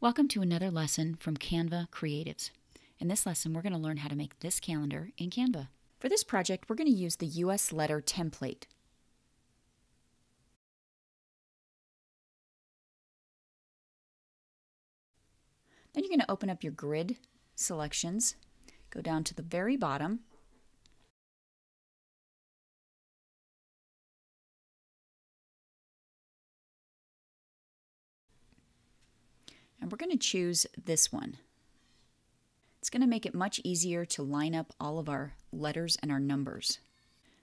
Welcome to another lesson from Canva Creatives. In this lesson, we're going to learn how to make this calendar in Canva. For this project, we're going to use the US Letter template. Then you're going to open up your grid selections, go down to the very bottom, and we're going to choose this one. It's going to make it much easier to line up all of our letters and our numbers.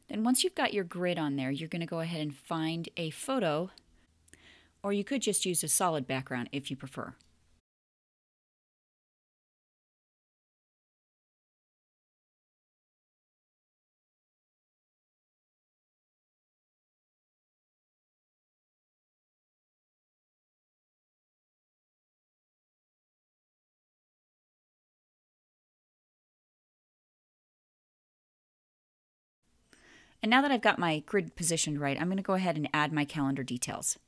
Then once you've got your grid on there, you're going to go ahead and find a photo, or you could just use a solid background if you prefer. And now that I've got my grid positioned right, I'm going to go ahead and add my calendar details.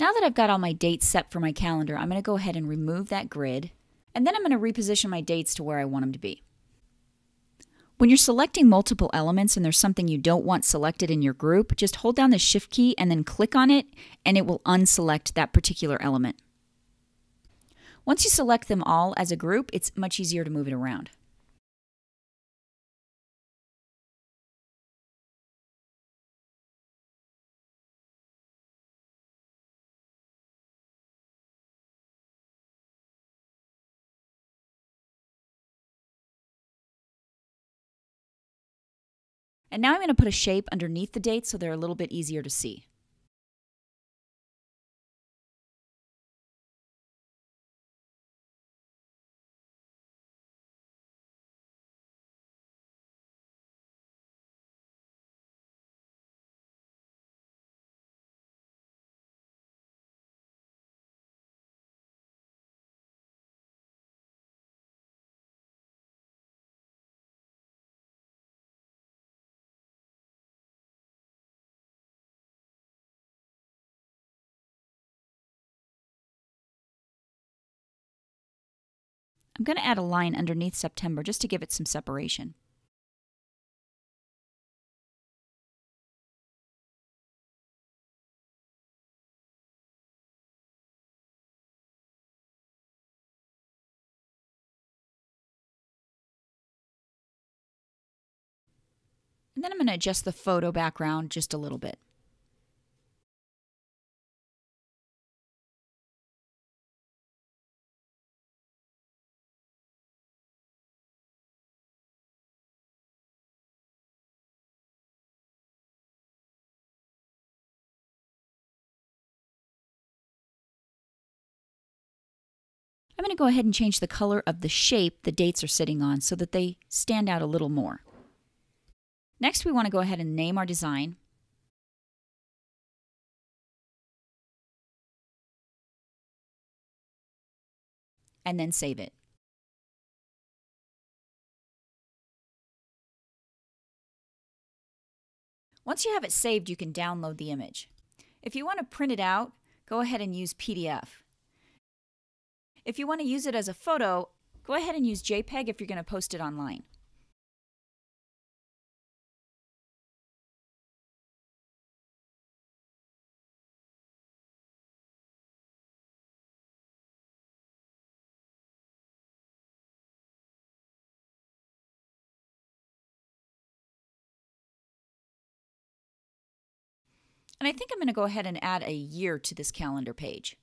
Now that I've got all my dates set for my calendar, I'm going to go ahead and remove that grid, and then I'm going to reposition my dates to where I want them to be. When you're selecting multiple elements and there's something you don't want selected in your group, just hold down the Shift key and then click on it, and it will unselect that particular element. Once you select them all as a group, it's much easier to move it around. And now I'm going to put a shape underneath the dates so they're a little bit easier to see. I'm going to add a line underneath September just to give it some separation. And then I'm going to adjust the photo background just a little bit. I'm going to go ahead and change the color of the shape the dates are sitting on so that they stand out a little more. Next, we want to go ahead and name our design. And then save it. Once you have it saved, you can download the image. If you want to print it out, go ahead and use PDF. If you want to use it as a photo, go ahead and use JPEG if you're going to post it online. And I think I'm going to go ahead and add a year to this calendar page.